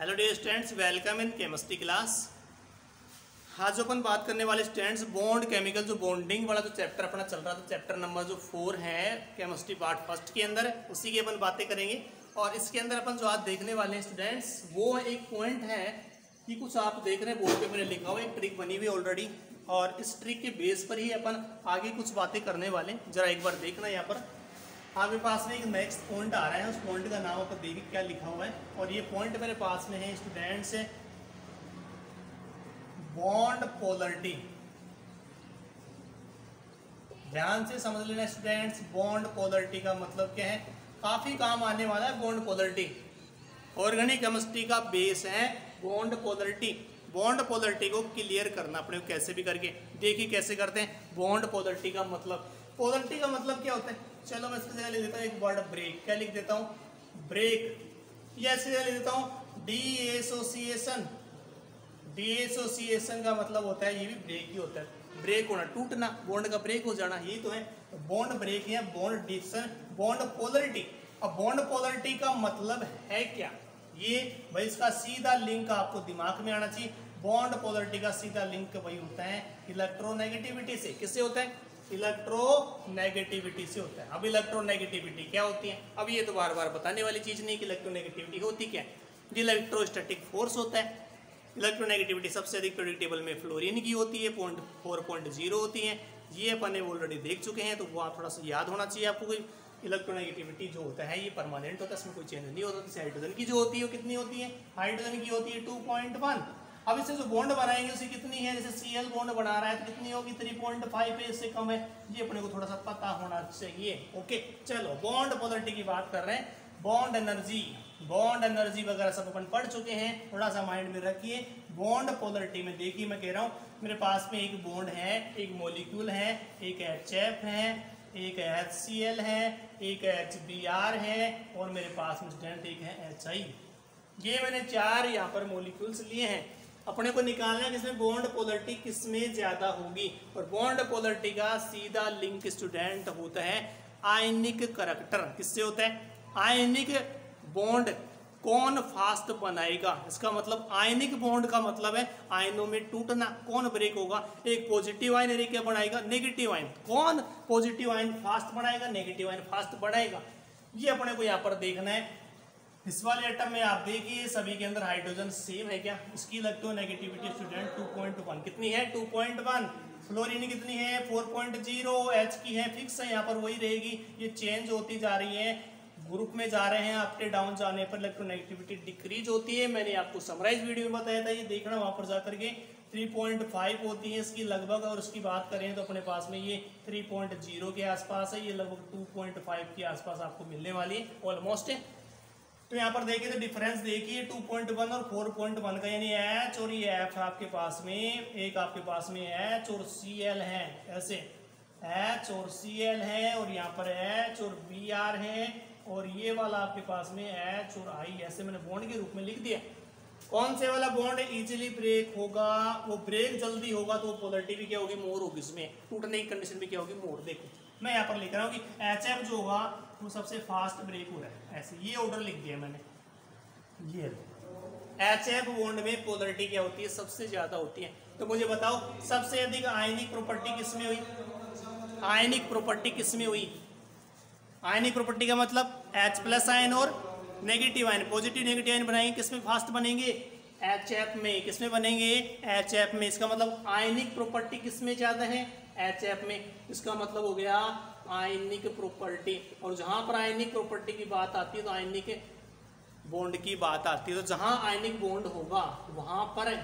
Hello dear students, welcome in chemistry class. आज जो अपन बात करने वाले स्टूडेंट्स बॉन्ड केमिकल जो बॉन्डिंग वाला जो चैप्टर अपना चल रहा था, चैप्टर नंबर जो 4 है केमिस्ट्री पार्ट फर्स्ट के अंदर, उसी की अपन बातें करेंगे। और इसके अंदर अपन जो आज देखने वाले हैं स्टूडेंट्स, वो एक पॉइंट है कि कुछ आप देख रहे हैं बोर्ड पर मैंने लिखा हुआ एक ट्रिक बनी हुई ऑलरेडी, और इस ट्रिक के बेस पर ही अपन आगे कुछ बातें करने वाले। जरा एक बार देखना, यहाँ पर आपके पास में एक नेक्स्ट पॉइंट आ रहा है, उस पॉइंट का नाम अपन देखिए क्या लिखा हुआ है। और ये पॉइंट मेरे पास में है स्टूडेंट्स, बॉन्ड पोलरिटी। ध्यान से समझ लेना स्टूडेंट्स, बॉन्ड पोलरिटी का मतलब क्या है, काफी काम आने वाला है। बॉन्ड पोलरिटी ऑर्गेनिक केमिस्ट्री का बेस है। बॉन्ड पोलरिटी, बॉन्ड पोलरिटी को क्लियर करना अपने को कैसे भी करके, देखिए कैसे करते हैं। बॉन्ड पोलरिटी का मतलब, पोलरिटी का मतलब क्या होता है? चलो मैं इसकी जगह लिख देता हूँ एक वर्ड ब्रेक। क्या लिख देता हूँ? ब्रेक। या इसकी जगह लिख देता हूँ डी एसोसिएशन। डी एसोसिएशन का मतलब होता है, ये भी ब्रेक ही होता है। ब्रेक होना, टूटना, बॉन्ड का ब्रेक हो जाना, यही तो है बॉन्ड ब्रेक या बॉन्ड डिस्सन, बॉन्ड पोलरिटी। अब बॉन्ड पोलरिटी का मतलब है क्या, ये भाई इसका सीधा लिंक आपको दिमाग में आना चाहिए। बॉन्ड पोलरिटी का सीधा लिंक भाई होता है इलेक्ट्रोनेगेटिविटी से। किससे होता है? इलेक्ट्रोनेगेटिविटी से होता है। अब इलेक्ट्रोनेगेटिविटी क्या होती है? अब ये तो बार बार बताने वाली चीज़ नहीं कि इलेक्ट्रोनेगेटिविटी होती क्या है। इलेक्ट्रोस्टैटिक फोर्स होता है। इलेक्ट्रोनेगेटिविटी सबसे अधिक प्रेडिक्टेबल में फ्लोरीन की होती है, 0.4 0.0 होती है। ये अपन ने ऑलरेडी देख चुके हैं, तो वो आप थोड़ा सा याद होना चाहिए आपको। कोई इलेक्ट्रोनेगेटिविटी जो होता है ये परमानेंट होता है, इसमें कोई चेंज नहीं होता। जैसे हाइड्रोजन की जो होती है वो कितनी होती है? हाइड्रोजन की होती है 2.1। अब इससे जो बॉन्ड बनाएंगे उसे कितनी है? जैसे Cl बॉन्ड बना रहा है तो कितनी होगी? 3.5 है, इससे कम है। ये अपने को थोड़ा सा पता होना चाहिए। ओके, चलो बॉन्ड पोलरिटी की बात कर रहे हैं। बॉन्ड एनर्जी, बॉन्ड एनर्जी वगैरह सब अपन पढ़ चुके हैं, थोड़ा सा माइंड में रखिए। बॉन्ड पोलरिटी में देखिए, मैं कह रहा हूँ मेरे पास में एक बॉन्ड है, एक मोलिक्यूल है, एक HF है, एक HCl है, एक HBr है, और मेरे पास में स्टूडेंट एक है HI। ये मैंने 4 यहाँ पर मोलिक्यूल्स लिए हैं। अपने को निकालना है जिसमें बॉन्ड पोलरिटी किसमें ज़्यादा होगी, और बॉन्ड पोलरिटी का सीधा लिंक स्टूडेंट होता है आयनिक करैक्टर। किससे होता है? आयनिक बॉन्ड कौन फास्ट बनाएगा, इसका मतलब आयनिक बॉन्ड का मतलब है आयनों में टूटना। कौन ब्रेक होगा? एक पॉजिटिव आयन यानी क्या बनाएगा? Negative ion. कौन पॉजिटिव आयन फास्ट बनाएगा? नेगेटिव आयन फास्ट बनाएगा। ये अपने को यहाँ पर देखना है। इस वाले एटम में आप देखिए सभी के अंदर हाइड्रोजन सेम है क्या? इसकी इलेक्ट्रोनेगेटिविटी स्टूडेंट 2.1 कितनी है? 2.1। फ्लोरीन कितनी है? 4.0। एच की है फिक्स है यहाँ पर, वही रहेगी। ये चेंज होती जा रही है, ग्रुप में जा रहे हैं, अपने डाउन जाने पर इलेक्ट्रोनेगेटिविटी डिक्रीज होती है। मैंने आपको समराइज वीडियो में बताया था, ये देखना वहाँ पर जाकर के। 3.5 होती है इसकी लगभग, और उसकी बात करें तो अपने पास में ये 3.0 के आसपास है, ये लगभग 2.5 के आसपास आपको मिलने वाली है ऑलमोस्ट। तो यहाँ पर देखिए तो डिफरेंस देखिए 2.1 और 4.1 का, यानी H और ये F आपके पास में, एक आपके पास में H और Cl है, ऐसे H और Cl है, और यहाँ पर H और Br है, और ये वाला आपके पास में H और I, ऐसे मैंने बॉन्ड के रूप में लिख दिया। कौन से वाला बॉन्ड इजीली ब्रेक होगा? वो ब्रेक जल्दी होगा तो पोलरिटी भी क्या होगी? मोर होगी। इसमें टूटने की कंडीशन भी क्या होगी? मोर। देखो मैं यहाँ पर लिख रहा हूँ कि HF जो होगा वो सबसे फास्ट ब्रेक हो रहा है, ऐसे ये ऑर्डर लिख दिया मैंने। ये HF बॉन्ड में पोलरिटी क्या होती है? सबसे ज़्यादा होती है। तो मुझे बताओ सबसे अधिक आयनिक प्रॉपर्टी किसमें हुई? आयनिक प्रॉपर्टी किसमें हुई? आयनिक प्रॉपर्टी का मतलब H+ आयन और negative ion, positive negative ion बनाएंगे। किसमें फास्ट बनेंगे? HF में। किसमें बनेंगे? HF में। इसका मतलब आयनिक प्रॉपर्टी किसमें ज़्यादा है? HF में। इसका मतलब हो गया आयनिक प्रॉपर्टी। और जहाँ पर आयनिक प्रॉपर्टी की बात आती है तो आयनिक बॉन्ड की बात आती है, तो जहाँ आयनिक बॉन्ड होगा वहाँ पर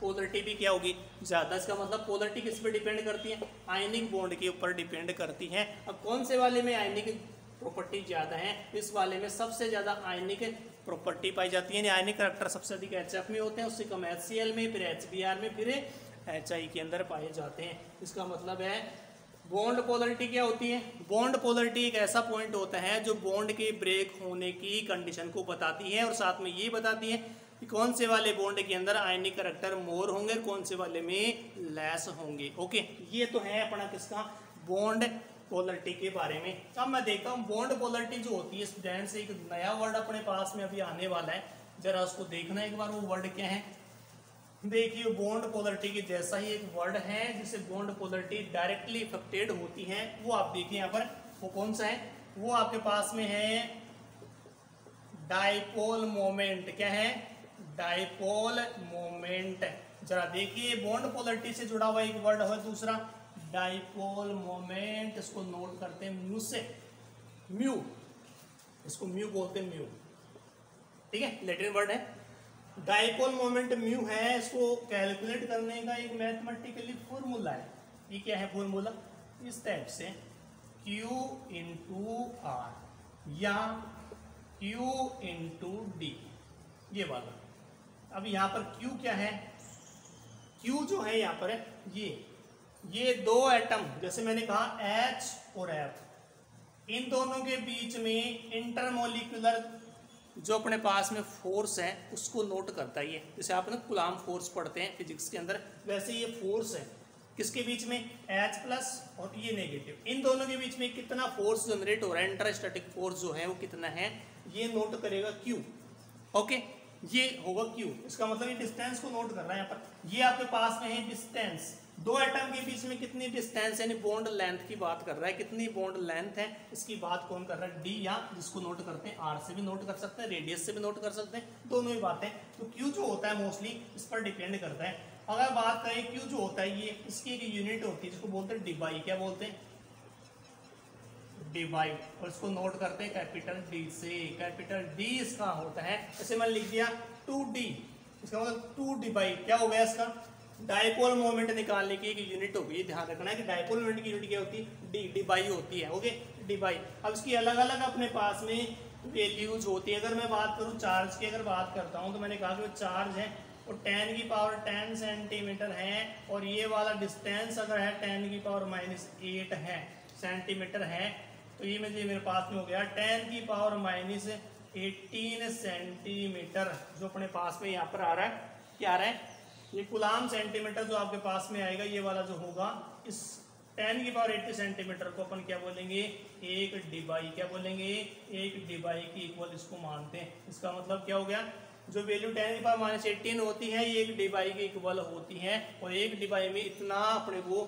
पोलरिटी भी क्या होगी? ज़्यादा। इसका मतलब पोलरिटी किस पे डिपेंड करती है? आयनिक बॉन्ड के ऊपर डिपेंड करती है। अब कौन से वाले में आयनिक प्रॉपर्टी ज़्यादा है? इस वाले में सबसे ज़्यादा आयनिक प्रॉपर्टी पाई जाती है। आयनिक करैक्टर सबसे अधिक HF में होते हैं, उससे कम HCl में, फिर HBr में, फिर HI के अंदर पाए जाते हैं। इसका मतलब है बॉन्ड पोलरिटी क्या होती है? बॉन्ड पोलरिटी एक ऐसा पॉइंट होता है जो बॉन्ड के ब्रेक होने की कंडीशन को बताती है, और साथ में ये बताती है कि कौन से वाले बॉन्ड के अंदर आयनिक करैक्टर मोर होंगे, कौन से वाले में लेस होंगे। ओके, ये तो है अपना किसका? बॉन्ड पोलरिटी के बारे में। अब मैं देखता हूँ बॉन्ड पोलरिटी जो होती है स्टूडेंट्स, एक नया वर्ड अपने पास में अभी आने वाला है। जरा उसको देखना एक बार वो वर्ड क्या है। देखिए बॉन्ड पोलरिटी के जैसा ही एक वर्ड है जिसे बॉन्ड पोलरिटी डायरेक्टली इफेक्टेड होती है, वो आप देखिए यहाँ पर वो कौन सा है, वो आपके पास में है डाइपोल मोमेंट। क्या है? Dipole moment. जरा देखिए बॉन्ड पोलरिटी से जुड़ा हुआ एक वर्ड है दूसरा डाइपोल मोमेंट, इसको नोट करते हैं म्यू से, म्यू, इसको म्यू बोलते हैं म्यू, ठीक है, लैटिन वर्ड है। डाइपोल मोमेंट म्यू है, इसको कैलकुलेट करने का एक मैथमेटिकली फॉर्मूला है। ये क्या है फॉर्मूला? इस टाइप से Q इंटू आर या Q इंटू डी, ये वाला। अब यहाँ पर Q क्या है? Q जो है यहाँ पर है ये दो एटम, जैसे मैंने कहा H और F, इन दोनों के बीच में इंटरमोलिकुलर जो अपने पास में फोर्स है उसको नोट करता है ये। जैसे आप ना कूलम फोर्स पढ़ते हैं फिजिक्स के अंदर, वैसे ये फोर्स है किसके बीच में? H प्लस और ये नेगेटिव, इन दोनों के बीच में कितना फोर्स जनरेट हो रहा है, इंटरस्टैटिक फोर्स जो है वो कितना है, ये नोट करेगा Q। ओके, ये होगा Q, इसका मतलब ये डिस्टेंस को नोट कर रहा है यहाँ पर। ये आपके पास में है डिस्टेंस, दो एटम के बीच में कितनी डिस्टेंस यानी बॉन्ड लेंथ की बात कर रहा है, कितनी बॉन्ड लेंथ है इसकी बात कौन कर रहा है, डी, या जिसको नोट करते हैं आर से भी नोट कर सकते हैं, रेडियस से भी नोट कर सकते हैं, दोनों ही बातें। तो Q जो होता है मोस्टली इस पर डिपेंड करता है। अगर बात करें Q जो होता है, ये इसकी एक यूनिट होती है जिसको बोलते हैं डिवाई। क्या बोलते हैं? डिवाई। और इसको नोट करते हैं कैपिटल D से, कैपिटल D इसका होता है। जैसे मैंने लिख दिया 2D, इसका मतलब 2 डिवाई क्या हो गया इसका? डायपोल मोमेंट निकालने की एक यूनिट होगी, ध्यान रखना है कि डायपोल मोमेंट की यूनिट क्या होती है? डी, डिवाई होती है। ओके, डिवाई। अब इसकी अलग अलग अपने पास में वैल्यूज होती है। अगर मैं बात करूँ चार्ज की, अगर बात करता हूँ तो मैंने कहा कि चार्ज है और 10 की पावर 10 सेंटीमीटर है, और ये वाला डिस्टेंस अगर है 10 की पावर -8 है सेंटीमीटर है, तो ये मेरे पास में हो गया 10 की पावर -18 सेंटीमीटर, जो अपने पास में यहाँ पर आ रहा है। क्या आ रहा है? ये कूलम सेंटीमीटर जो आपके पास में आएगा, ये वाला जो होगा, इस 10 की पावर 80 सेंटीमीटर को अपन क्या बोलेंगे? एक डिवाई। क्या बोलेंगे? एक डिवाई की इक्वल इसको मानते हैं। इसका मतलब क्या हो गया? जो वैल्यू 10 की पावर -18 होती है, ये एक डिवाई के इक्वल होती है, और एक डिवाई में इतना अपने वो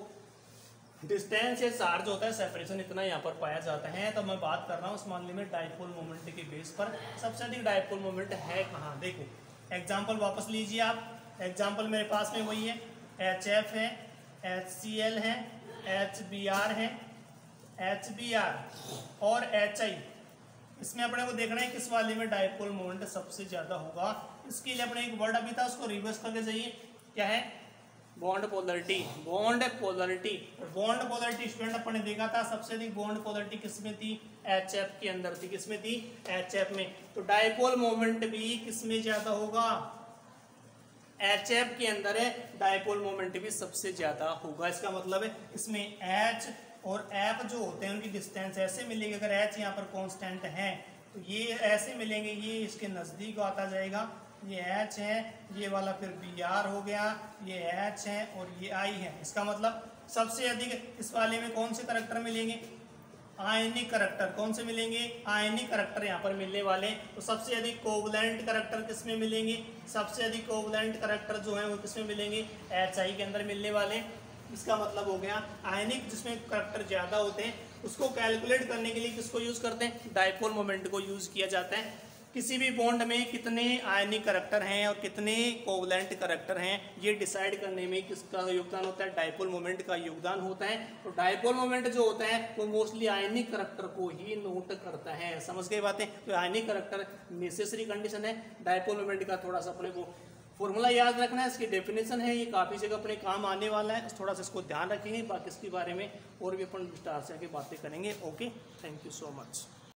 डिस्टेंस या चार्ज होता है, सेपरेशन इतना यहाँ पर पाया जाता है। तो मैं बात कर रहा हूँ इस मामले में डायपोल मोमेंट के बेस पर। सबसे अधिक डायपोल मोमेंट है कहाँ? देखो एग्जाम्पल वापस लीजिए आप। एग्जाम्पल मेरे पास में वही है, HF है, HCl है, HBr है, HBr और HI। इसमें अपने को देखना है किस वाले में डायपोल मोमेंट सबसे ज्यादा होगा। इसके लिए अपने एक वर्ड अभी था, उसको रिवर्स करके जाइए। क्या है? Bond polarity. Bond polarity, bond polarity student अपने देखा था सबसे अधिक बॉन्ड पोलरिटी किसमें थी? HF के अंदर थी। किसमें थी? HF में। तो डायपोल मोमेंट भी किसमें ज्यादा होगा? HF के अंदर है, डायपोल मोमेंट भी सबसे ज्यादा होगा। इसका मतलब है इसमें H और F जो होते हैं उनकी डिस्टेंस ऐसे मिलेगी, अगर H यहाँ पर कांस्टेंट है तो ये ऐसे मिलेंगे, ये इसके नज़दीक आता जाएगा। ये H है, ये वाला फिर Br हो गया, ये H है और ये I है। इसका मतलब सबसे अधिक इस वाले में कौन से करैक्टर मिलेंगे? आयनिक करैक्टर। कौन से मिलेंगे? आयनिक करैक्टर यहाँ पर मिलने वाले। तो सबसे अधिक कोवलेंट करैक्टर किसमें मिलेंगे? सबसे अधिक कोवलेंट करैक्टर जो है वो किसमें मिलेंगे? HI के अंदर मिलने वाले। इसका मतलब हो गया आयनिक जिसमें करैक्टर ज़्यादा होते हैं, उसको कैलकुलेट करने के लिए किसको यूज़ करते हैं? डायपोल मोमेंट को यूज़ किया जाता है। किसी भी बॉन्ड में कितने आयनिक करैक्टर हैं और कितने कोवलेंट करैक्टर हैं, ये डिसाइड करने में किसका योगदान होता है? डायपोल मोमेंट का योगदान होता है। और डायपोल मोमेंट जो होता है वो मोस्टली आयनिक करैक्टर को ही नोट करता है। समझ गए बातें? तो आयनिक करैक्टर नेसेसरी कंडीशन है। डायपोल मोमेंट का थोड़ा सा अपने को फॉर्मूला याद रखना है, इसकी डेफिनेशन है, ये काफ़ी जगह अपने काम आने वाला है, थोड़ा सा इसको ध्यान रखेंगे। बाकी इसके बारे में और भी अपन विस्तार से आगे बातें करेंगे। Okay, thank you so much.